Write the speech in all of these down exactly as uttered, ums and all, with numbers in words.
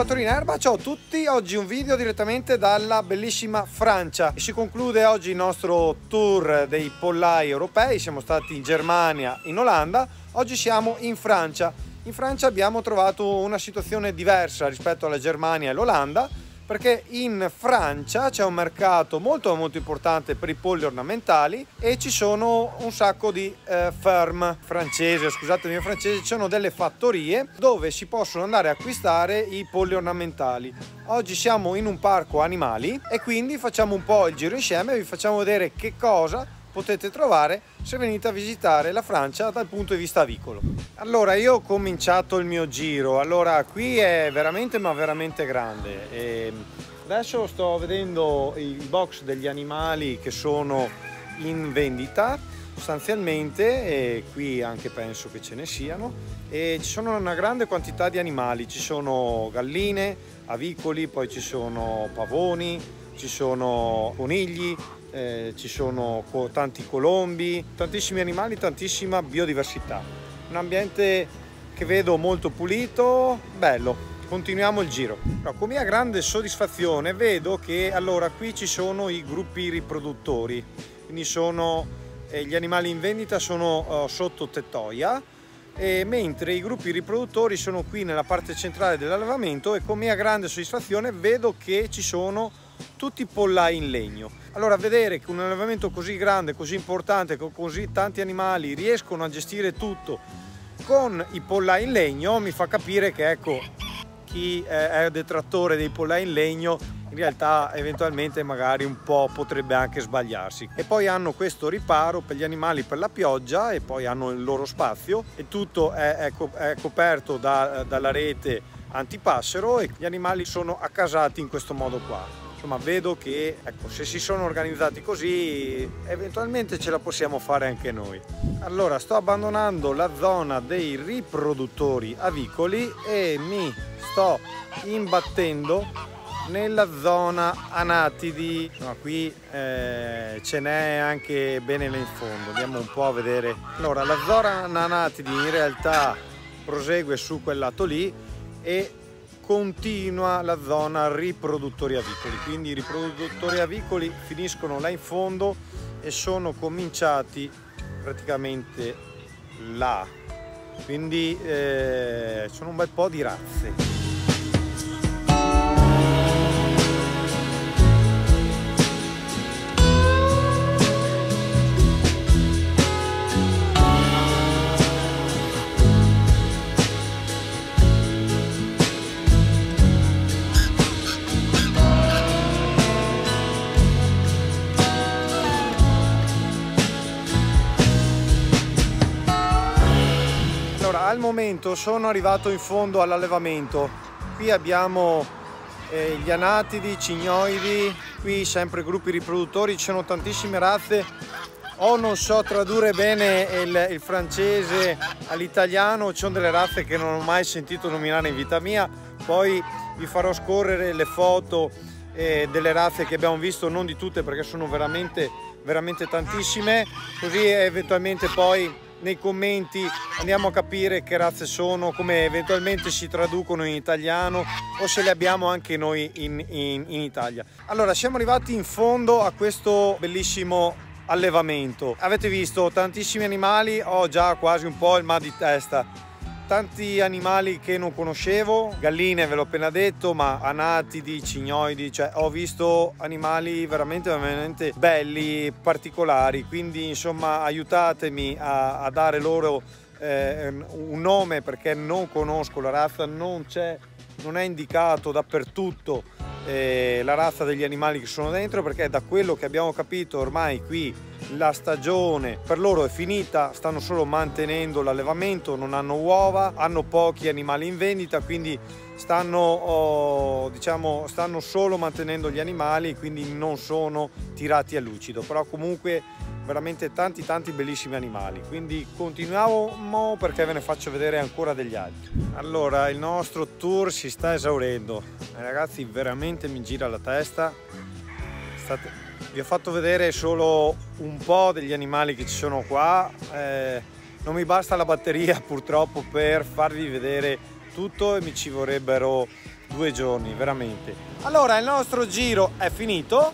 Salvatore in Erba, ciao a tutti, oggi un video direttamente dalla bellissima Francia. Si conclude oggi il nostro tour dei pollai europei, siamo stati in Germania, in Olanda, oggi siamo in Francia. In Francia abbiamo trovato una situazione diversa rispetto alla Germania e l'Olanda, perché in Francia c'è un mercato molto molto importante per i polli ornamentali e ci sono un sacco di eh, ferme francese, scusate il mio francese, ci sono delle fattorie dove si possono andare a acquistare i polli ornamentali. Oggi siamo in un parco animali e quindi facciamo un po' il giro insieme e vi facciamo vedere che cosa potete trovare se venite a visitare la Francia dal punto di vista avicolo. Allora, io ho cominciato il mio giro. Allora, qui è veramente ma veramente grande e adesso sto vedendo i box degli animali che sono in vendita sostanzialmente, e qui anche penso che ce ne siano, e ci sono una grande quantità di animali, ci sono galline, avicoli, poi ci sono pavoni, ci sono conigli, Eh, ci sono tanti colombi, tantissimi animali, tantissima biodiversità. Un ambiente che vedo molto pulito, bello. Continuiamo il giro. Però, con mia grande soddisfazione vedo che allora qui ci sono i gruppi riproduttori, quindi sono eh, gli animali in vendita sono eh, sotto tettoia, e mentre i gruppi riproduttori sono qui nella parte centrale dell'allevamento, e con mia grande soddisfazione vedo che ci sono tutti i pollai in legno. Allora, vedere che un allevamento così grande, così importante, con così tanti animali riescono a gestire tutto con i pollai in legno mi fa capire che, ecco, chi è detrattore dei pollai in legno in realtà eventualmente magari un po' potrebbe anche sbagliarsi. E poi hanno questo riparo per gli animali per la pioggia, e poi hanno il loro spazio, e tutto è coperto da, dalla rete antipassero, e gli animali sono accasati in questo modo qua. Insomma, vedo che, ecco, se si sono organizzati così eventualmente ce la possiamo fare anche noi. Allora, sto abbandonando la zona dei riproduttori avicoli e mi sto imbattendo nella zona anatidi. No, qui eh, ce n'è anche bene là in fondo, andiamo un po' a vedere. Allora, la zona anatidi in realtà prosegue su quel lato lì e continua la zona riproduttori avicoli, quindi i riproduttori avicoli finiscono là in fondo e sono cominciati praticamente là, quindi eh, sono un bel po' di razze. Al momento sono arrivato in fondo all'allevamento. Qui abbiamo eh, gli anatidi, i cignoidi, qui sempre gruppi riproduttori, ci sono tantissime razze. O non so tradurre bene il, il francese all'italiano, ci sono delle razze che non ho mai sentito nominare in vita mia. Poi vi farò scorrere le foto eh, delle razze che abbiamo visto, non di tutte perché sono veramente, veramente tantissime, così eventualmente poi nei commenti andiamo a capire che razze sono, come eventualmente si traducono in italiano o se le abbiamo anche noi in, in, in Italia. Allora, siamo arrivati in fondo a questo bellissimo allevamento. Avete visto tantissimi animali, ho già quasi un po' il mal di testa. Tanti animali che non conoscevo, galline ve l'ho appena detto, ma anatidi, cignoidi, cioè ho visto animali veramente veramente belli, particolari, quindi insomma aiutatemi a, a dare loro eh, un nome, perché non conosco la razza, non c'è, non è indicato dappertutto eh, la razza degli animali che sono dentro, perché da quello che abbiamo capito ormai qui la stagione per loro è finita, stanno solo mantenendo l'allevamento, non hanno uova, hanno pochi animali in vendita, quindi stanno, oh, diciamo, stanno solo mantenendo gli animali, quindi non sono tirati a lucido, però comunque veramente tanti tanti bellissimi animali, quindi continuiamo perché ve ne faccio vedere ancora degli altri. Allora, il nostro tour si sta esaurendo, ragazzi, veramente mi gira la testa. State... Vi ho fatto vedere solo un po' degli animali che ci sono qua, eh, non mi basta la batteria purtroppo per farvi vedere tutto e mi ci vorrebbero due giorni veramente. Allora, il nostro giro è finito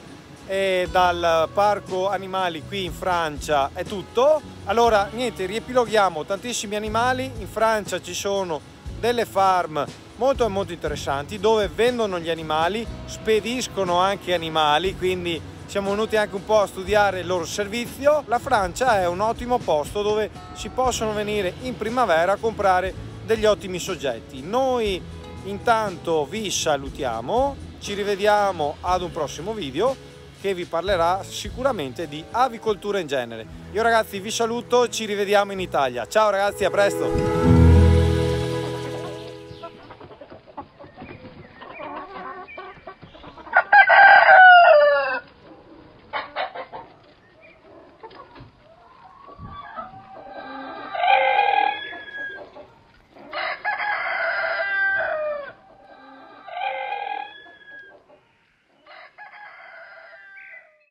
e dal parco animali qui in Francia è tutto. Allora niente, riepiloghiamo: tantissimi animali in Francia, ci sono delle farm molto molto interessanti dove vendono gli animali, spediscono anche animali, quindi siamo venuti anche un po' a studiare il loro servizio. La Francia è un ottimo posto dove si possono venire in primavera a comprare degli ottimi soggetti. Noi intanto vi salutiamo, ci rivediamo ad un prossimo video che vi parlerà sicuramente di avicoltura in genere. Io ragazzi vi saluto, ci rivediamo in Italia. Ciao ragazzi, a presto!